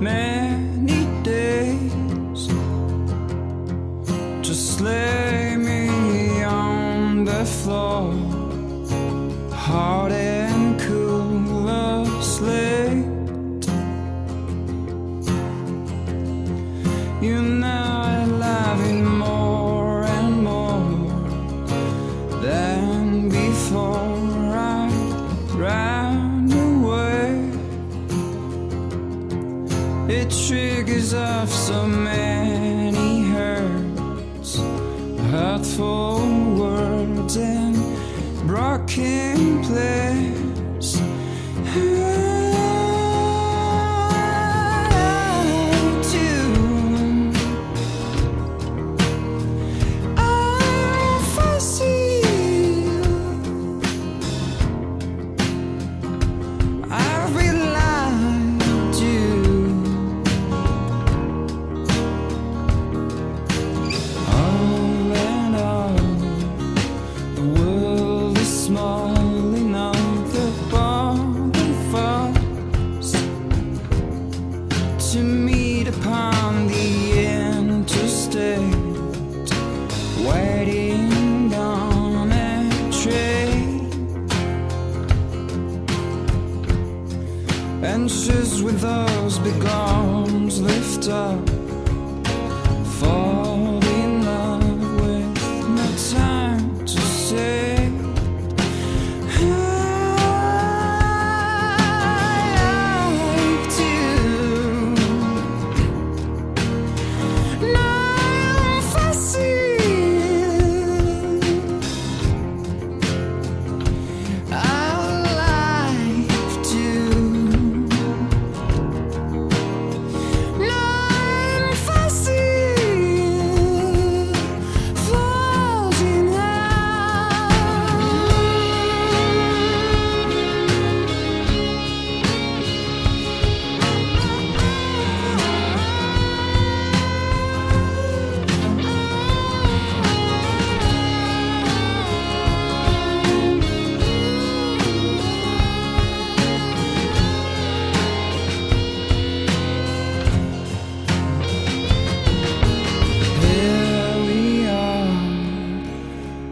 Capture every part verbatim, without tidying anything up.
many days just lay me on the floor, hard and cool asleep. You know I love it more and more than before. I ran away. It triggers off so many hurts, hurtful words and broken place. To meet upon the interstate, waiting on a train, anxious with those big arms lift up, fall in love with no time to say.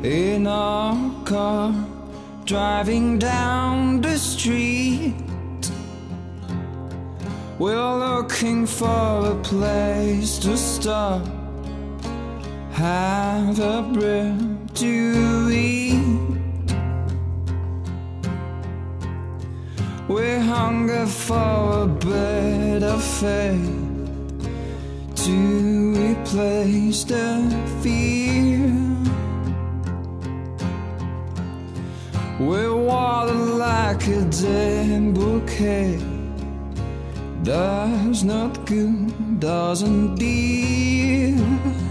In our car, driving down the street, we're looking for a place to stop, have a bread to eat. We hunger for a bit of faith to replace the fear. We're watered like a dead bouquet, does not good, doesn't dear.